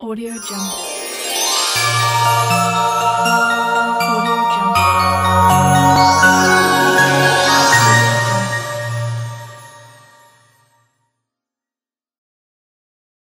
AudioJungle.